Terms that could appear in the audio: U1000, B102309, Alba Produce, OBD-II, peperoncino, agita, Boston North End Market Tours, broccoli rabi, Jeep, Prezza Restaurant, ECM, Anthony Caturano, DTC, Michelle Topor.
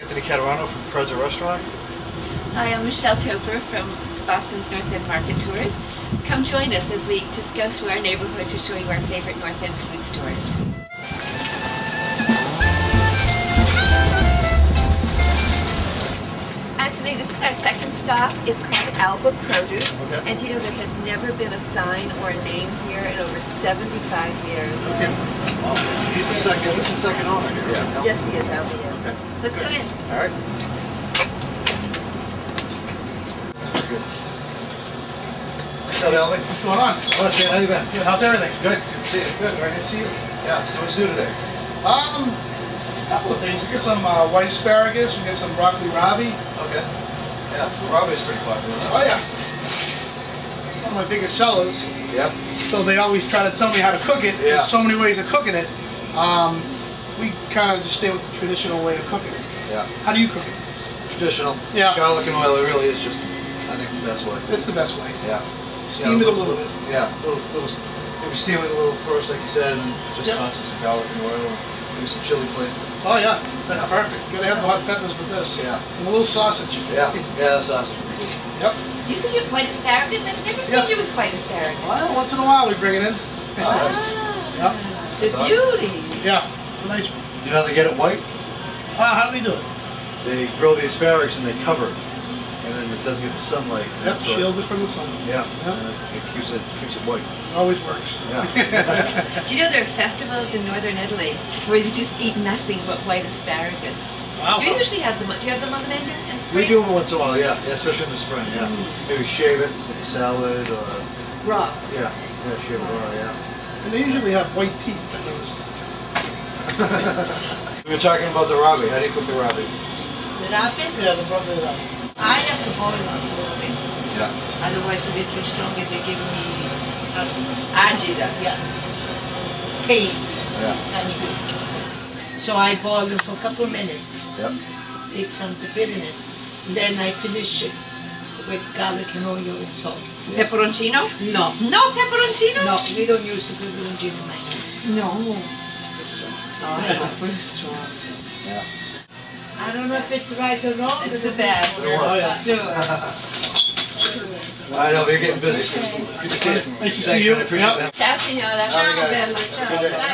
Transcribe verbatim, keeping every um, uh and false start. Anthony Caturano from Prezza Restaurant. Hi, I'm Michelle Topor from Boston's North End Market Tours. Come join us as we just go through our neighborhood to show you our favorite North End food stores. This is our second stop. It's called Alba Produce. Okay. And you know, there has never been a sign or a name here in over seventy-five years. Okay. Well, he's the second, this is the second owner here, right? Now? Yes, he is. Alba is. Okay. Let's Good. Go in. All right. Good. What's up, Alba? What's going on? Hello, Shane. How you been? Good. How's everything? Good. Good to see you. Good. Very nice to see you. Yeah. So what's new today? Um. Couple of things. We get some uh, white asparagus. We get some broccoli rabi. Okay. Yeah, the rabi's pretty popular. Oh yeah. One of my biggest sellers. Yeah. So they always try to tell me how to cook it. Yeah. There's so many ways of cooking it. Um, we kind of just stay with the traditional way of cooking it. Yeah. How do you cook it? Traditional. Yeah. Garlic and oil. It really is just, I think, the best way. It's the best way. Yeah. Steam yeah, it a little, little bit. bit. Yeah. Little, little, maybe steam it a little first, like you said, and just toss yep. some garlic and oil. Some chili flavor. Oh yeah, that's yeah. perfect. Gotta have the hot peppers with this. Yeah. And a little sausage. Yeah, yeah, the sausage. Yep. You said you have white asparagus? I've never seen yep. you with white asparagus. Well, once in a while we bring it in. Ah, yep. The beauties. Yeah, it's a nice one. You know how they get it white? Ah, how do they do it? They grow the asparagus and they cover it. And then it doesn't get the sunlight. Yep, shields it from the sun. Yeah, yep. And it keeps it, keeps it white. Always works. Yeah. Do you know there are festivals in northern Italy where you just eat nothing but white asparagus? Wow. You usually have them, do you have them on the menu in spring? We do them once in a while, yeah. yeah especially in the spring, yeah. Mm. Maybe shave it with a salad or... Raw. Yeah, yeah, shave it raw, yeah. And they usually have white teeth, I noticed. We were talking about the rabi. How do you cook the rabi? The rabi? Yeah, the rabi. I have to boil them a little bit. Yeah. Otherwise, it'll be too strong if they give me agita. Yeah. Pain. Yeah. I need it. So I boil them for a couple of minutes. Yep. Take some of the bitterness. Then I finish it with garlic and oil and salt. Yeah. Peperoncino? No. No peperoncino? No, we don't use the peperoncino in my house. No. It's for sure. Oh, yeah. For sure. Yeah. I don't know if it's right or wrong. It's the best. Oh, yeah. Sure. Well, I know, you're getting busy. Good to see you. Nice to see you. Ciao, signora. Ciao, bella. Ciao.